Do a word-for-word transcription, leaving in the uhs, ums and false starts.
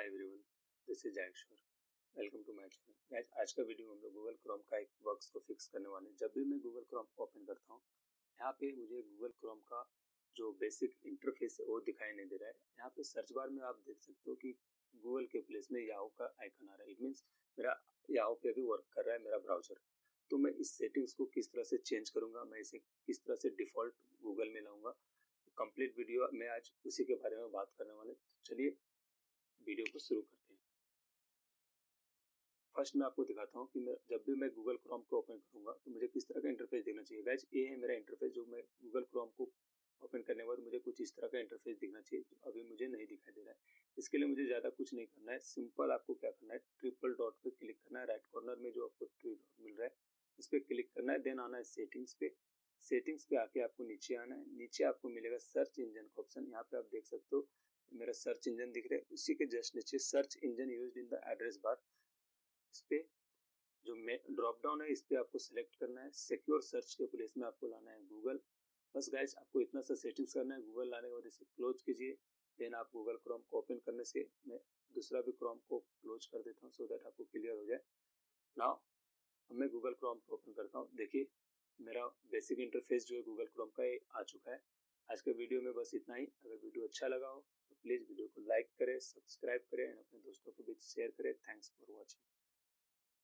Hi everyone, this is Eicher, welcome to my channel. Guys, आज का video हम लोग गूगल क्रोम का एक बग्स को फिक्स करने वाले हैं। जब भी मैं गूगल क्रोम को ओपन करता हूँ, यहाँ पे मुझे गूगल क्रोम का जो बेसिक इंटरफेस है वो दिखाई नहीं दे रहा है। यहाँ पे सर्च बार में आप देख सकते हो कि गूगल के प्लेस में याहू का आइकन आ रहा है। इट मीन्स मेरा याहू पे अभी वर्क कर रहा है मेरा ब्राउजर। तो मैं इस सेटिंग्स को किस तरह से चेंज करूँगा, मैं इसे किस तरह से डिफ़ॉल्ट गूगल में लाऊँगा, कंप्लीट वीडियो में आज उसी के बारे में बात करने वाले। चलिए वीडियो को शुरू करते हैं। फर्स्ट मैं आपको दिखाता हूँ कि मैं जब भी मैं गूगल क्रोम को ओपन करूँगा तो मुझे किस तरह का इंटरफेस देखना चाहिए। गाइज, ये है मेरा इंटरफेस जो मैं गूगल क्रोम को ओपन करने के बाद मुझे कुछ इस तरह का इंटरफेस दिखना चाहिए, जो अभी मुझे नहीं दिखाई दे रहा है। इसके लिए मुझे ज़्यादा कुछ नहीं करना है। सिंपल आपको क्या करना है, ट्रिपल डॉट पर क्लिक करना है। राइट कॉर्नर में जो आपको थ्री डॉट मिल रहा है उस पर क्लिक करना है। देन आना है सेटिंग्स पे। सेटिंग्स पे आके आपको नीचे आना है। नीचे आपको मिलेगा सर्च इंजन का ऑप्शन। यहाँ पे आप देख सकते हो मेरा सर्च इंजन दिख रहा है। उसी के जस्ट नीचे search engine used in the address bar, इस पे जो ड्रॉप डाउन है इस पे आपको सेलेक्ट करना है। सिक्योर सर्च के प्लेस में आपको लाना है गूगल। बस गाइज, आपको इतना सा सेटिंग्स करना है। गूगल लाने के बाद इसे क्लोज कीजिए। देन आप गूगल क्रोम को ओपन करने से मैं दूसरा भी क्रोम को क्लोज कर देता हूँ सो दैट आपको क्लियर हो जाए। नाउ मैं गूगल क्रोम को ओपन करता हूँ। देखिए मेरा बेसिक इंटरफेस जो है गूगल क्रोम का ये आ चुका है। आज के वीडियो में बस इतना ही। अगर वीडियो अच्छा लगा हो तो प्लीज़ वीडियो को लाइक करें, सब्सक्राइब करें और अपने दोस्तों के बीच शेयर करें। Thanks for watching.